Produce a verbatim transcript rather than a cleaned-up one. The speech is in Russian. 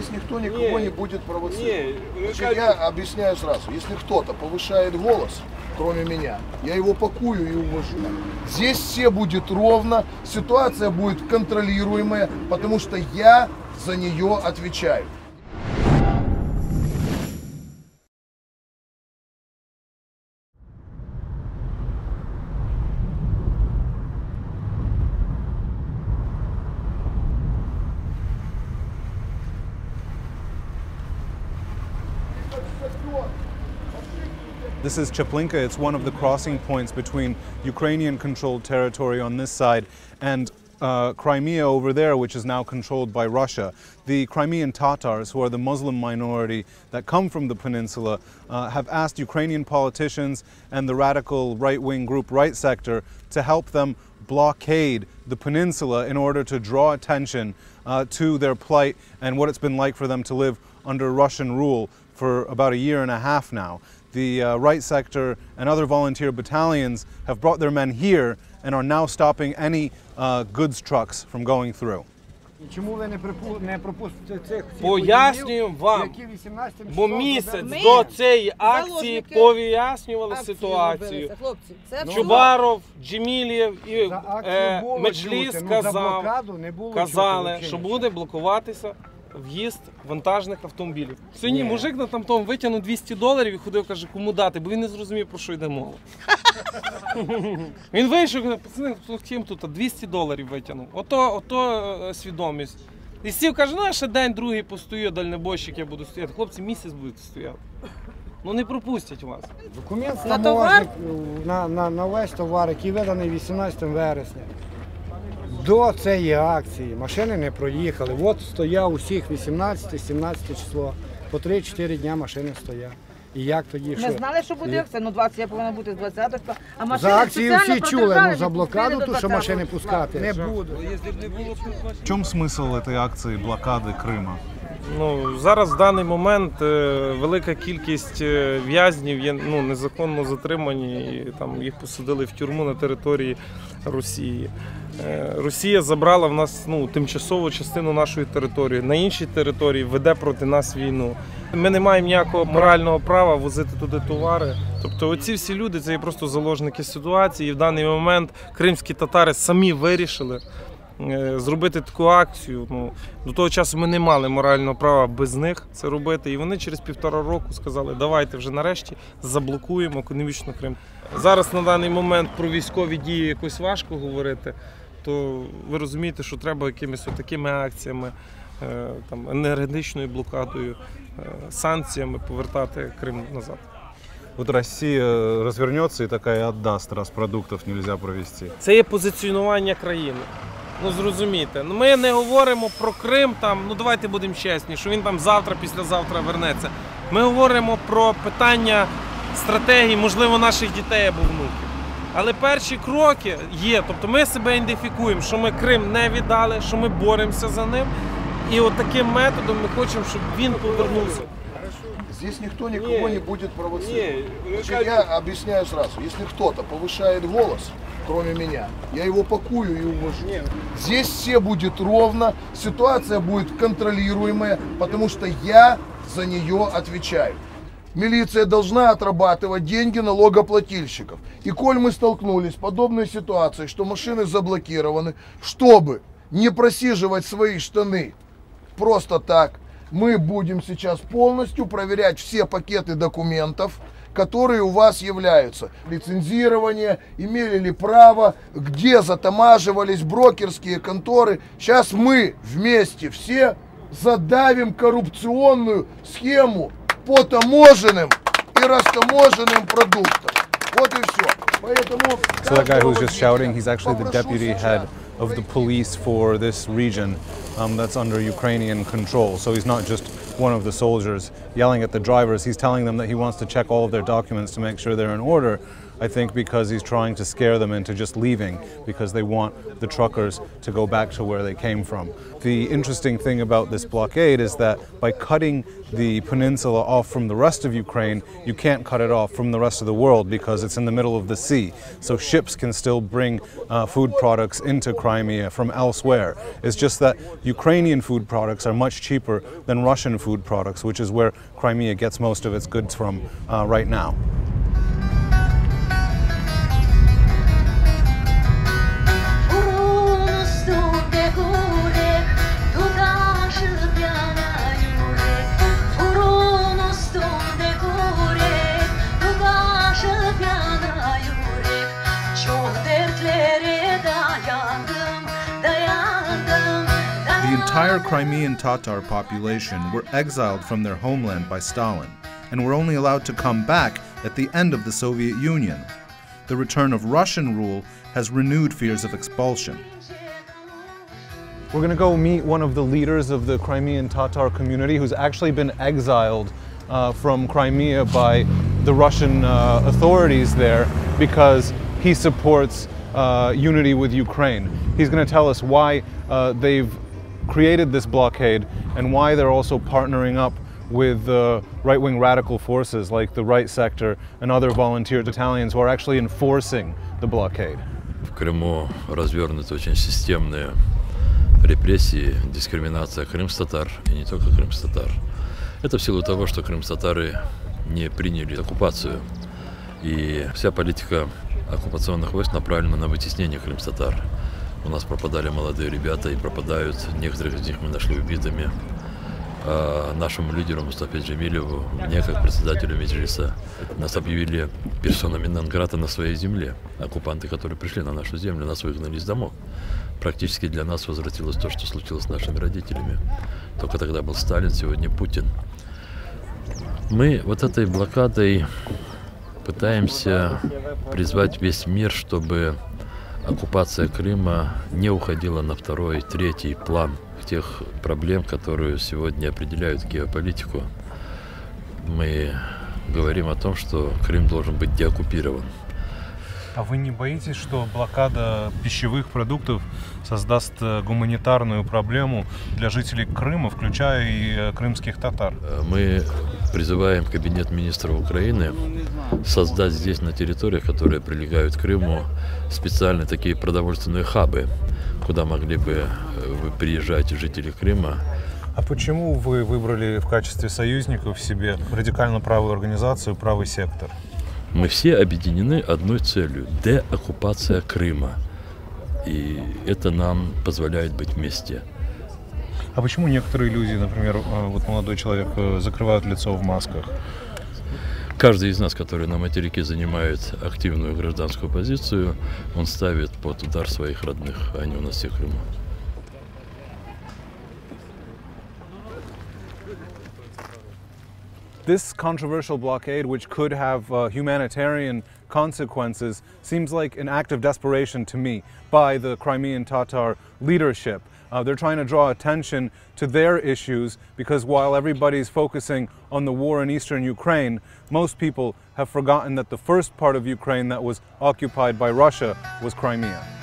здесь никто никого не, не будет провоцировать. Не, Значит, как... Я объясняю сразу, если кто-то повышает голос, кроме меня, я его пакую и увожу. Здесь все будет ровно, ситуация будет контролируемая, потому что я за нее отвечаю. This is Chaplinka. It's one of the crossing points between Ukrainian-controlled territory on this side and uh, Crimea over there, which is now controlled by Russia. The Crimean Tatars, who are the Muslim minority that come from the peninsula, uh, have asked Ukrainian politicians and the radical right-wing group Right Sector to help them blockade the peninsula in order to draw attention uh, to their plight and what it's been like for them to live under Russian rule for about a year and a half now. The uh, Right Sector and other volunteer battalions have brought their men here and are now stopping any uh, goods trucks from going through. Пояснюю вам, бо місяць до цієї акції пояснювали ситуацію. Чубаров, Джимілєв і Меджлі сказали, що буде блокуватися в'їзд вантажних автомобілів. Сьогодні мужик на тамтому витягнув двісті доларів і ходив, каже, кому дати, бо він не зрозумів, про що йде мова. Він вийшов, каже, пацани, хім тут, двісті доларів витягнув. Ото, ото свідомість. І сів, каже, ну я ще день-другий постою, дальнобойщик я буду стояти. Хлопці місяць будуть стояти. Ну не пропустять вас. Документ на товар? На, на, на весь товар, який виданий вісімнадцятого вересня. До цієї акції машини не проїхали. От стояв усіх вісімнадцяте-сімнадцяте число. По три-чотири дня машини стоять. І як тоді що? Ми знали, що буде акція, ну двадцять, я повинна бути з двадцятого. А машини за акцію всі чули, ну за блокаду то, що машини пускати не буду. В чому смисл цієї акції блокади Криму? Ну, зараз в даний момент велика кількість в'язнів є, ну, незаконно затримані, і там їх посадили в тюрму на території Росії. Росія забрала в нас, ну, тимчасову частину нашої території, на іншій території веде проти нас війну. Ми не маємо ніякого морального права возити туди товари. Тобто оці всі люди – це є просто заложники ситуації, і в даний момент кримські татари самі вирішили зробити таку акцію. Ну, до того часу ми не мали морального права без них це робити. І вони через півтора року сказали, давайте вже нарешті заблокуємо економічно Крим. Зараз на даний момент про військові дії якось важко говорити, то ви розумієте, що треба якимись такими акціями, там, енергетичною блокадою, санкціями повертати Крим назад. Вот Россия развернется и такая отдаст, раз продуктов нельзя провести. Це є позиціонування країни. Ну, зрозумійте, ми не говоримо про Крим, там, ну давайте будемо чесні, що він там завтра, післязавтра вернеться. Ми говоримо про питання стратегії, можливо, наших дітей або внуків. Але перші кроки є, тобто ми себе ідентифікуємо, що ми Крим не віддали, що ми боремося за ним. І от таким методом ми хочемо, щоб він повернувся. Здесь никто никого не, не будет провоцировать. Не, Значит, как... Я объясняю сразу, если кто-то повышает голос, кроме меня, я его пакую и увожу. Не. Здесь все будет ровно, ситуация будет контролируемая, потому что я за нее отвечаю. Милиция должна отрабатывать деньги налогоплательщиков. И коль мы столкнулись с подобной ситуацией, что машины заблокированы, чтобы не просиживать свои штаны просто так, мы будем сейчас полностью проверять все пакеты документов, которые у вас являются. Лицензирование, имели ли право, где затамаживались брокерские конторы. Сейчас мы вместе все задавим коррупционную схему по таможенным и растаможенным продуктам. Вот и все. Поэтому... So that guy who was just shouting, he's actually the deputy head of the police for this region um, that's under Ukrainian control. So he's not just one of the soldiers yelling at the drivers. He's telling them that he wants to check all of their documents to make sure they're in order. I think because he's trying to scare them into just leaving, because they want the truckers to go back to where they came from. The interesting thing about this blockade is that by cutting the peninsula off from the rest of Ukraine, you can't cut it off from the rest of the world because it's in the middle of the sea. So ships can still bring uh, food products into Crimea from elsewhere. It's just that Ukrainian food products are much cheaper than Russian food products, which is where Crimea gets most of its goods from uh, right now. The entire Crimean Tatar population were exiled from their homeland by Stalin and were only allowed to come back at the end of the Soviet Union. The return of Russian rule has renewed fears of expulsion. We're going to go meet one of the leaders of the Crimean Tatar community who's actually been exiled uh, from Crimea by the Russian uh, authorities there because he supports uh, unity with Ukraine. He's going to tell us why uh, they've created this blockade and why they're also partnering up with uh, right-wing radical forces like the Right Sector and other volunteer battalions who are actually enforcing the blockade. В Крыму развернуты очень системные репрессии, дискриминация крымстатар и не только крымстатар. Это в силу того, что крымстатары не приняли оккупацию, и вся политика оккупационных войск направлена на вытеснение крымстатар. У нас пропадали молодые ребята и пропадают. Некоторых из них мы нашли убитыми. А нашему лидеру Мустафе Джемилеву, мне как председателю Меджлиса, нас объявили персонами нон-грата на своей земле. Оккупанты, которые пришли на нашу землю, нас выгнали из домов. Практически для нас возвратилось то, что случилось с нашими родителями. Только тогда был Сталин, сегодня Путин. Мы вот этой блокадой пытаемся призвать весь мир, чтобы оккупация Крыма не уходила на второй, третий план тех проблем, которые сегодня определяют геополитику. Мы говорим о том, что Крым должен быть деоккупирован. А вы не боитесь, что блокада пищевых продуктов создаст гуманитарную проблему для жителей Крыма, включая и крымских татар? Мы призываем Кабинет министров Украины создать здесь, на территориях, которые прилегают к Крыму, специально такие продовольственные хабы, куда могли бы приезжать жители Крыма. А почему вы выбрали в качестве союзников себе радикально правую организацию «Правый сектор»? Мы все объединены одной целью – деоккупация Крыма. И это нам позволяет быть вместе. А почему некоторые люди, например, вот молодой человек, закрывают лицо в масках? Каждый из нас, который на материке занимает активную гражданскую позицию, он ставит под удар своих родных, а не у нас всех Крыма. This controversial blockade, which could have uh, humanitarian consequences, seems like an act of desperation to me by the Crimean Tatar leadership. Uh, they're trying to draw attention to their issues because while everybody's focusing on the war in eastern Ukraine, most people have forgotten that the first part of Ukraine that was occupied by Russia was Crimea.